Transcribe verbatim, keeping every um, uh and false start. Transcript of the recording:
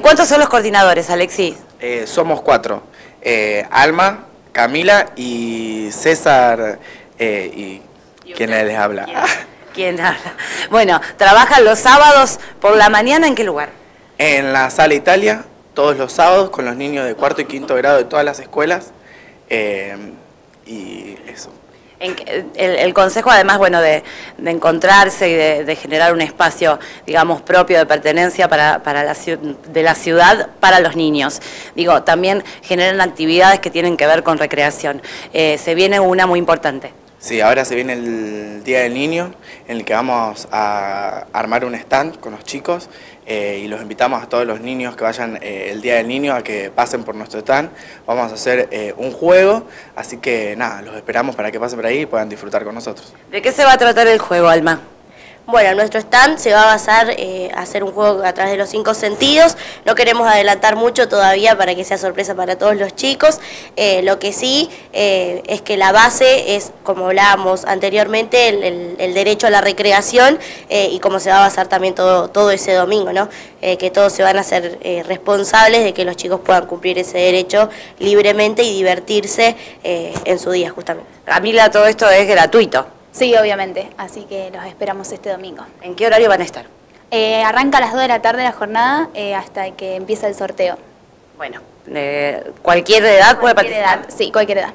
¿Cuántos son los coordinadores, Alexis? Eh, somos cuatro. Eh, Alma, Camila y César, eh, y, ¿y quien les habla? ¿Quién? ¿Quién habla? Bueno, trabajan los sábados por la mañana, ¿en qué lugar? En la Sala Italia, todos los sábados, con los niños de cuarto y quinto grado de todas las escuelas. Eh, y eso. El, el consejo, además, bueno, de, de encontrarse y de, de generar un espacio, digamos, propio de pertenencia para, para la, de la ciudad para los niños. Digo, también generan actividades que tienen que ver con recreación. Eh, se viene una muy importante. Sí, ahora se viene el Día del Niño, en el que vamos a armar un stand con los chicos eh, y los invitamos a todos los niños que vayan eh, el Día del Niño a que pasen por nuestro stand. Vamos a hacer eh, un juego, así que nada, los esperamos para que pasen por ahí y puedan disfrutar con nosotros. ¿De qué se va a tratar el juego, Alma? Bueno, nuestro stand se va a basar eh, a hacer un juego a través de los cinco sentidos. No queremos adelantar mucho todavía para que sea sorpresa para todos los chicos. Eh, lo que sí eh, es que la base es, como hablábamos anteriormente, el, el, el derecho a la recreación eh, y cómo se va a basar también todo, todo ese domingo, ¿no? Eh, que todos se van a ser eh, responsables de que los chicos puedan cumplir ese derecho libremente y divertirse eh, en su día, justamente. Camila, todo esto es gratuito. Sí, obviamente, así que los esperamos este domingo. ¿En qué horario van a estar? Eh, arranca a las dos de la tarde la jornada eh, hasta que empieza el sorteo. Bueno, eh, ¿cualquier edad puede participar? Cualquier edad, sí, cualquier edad.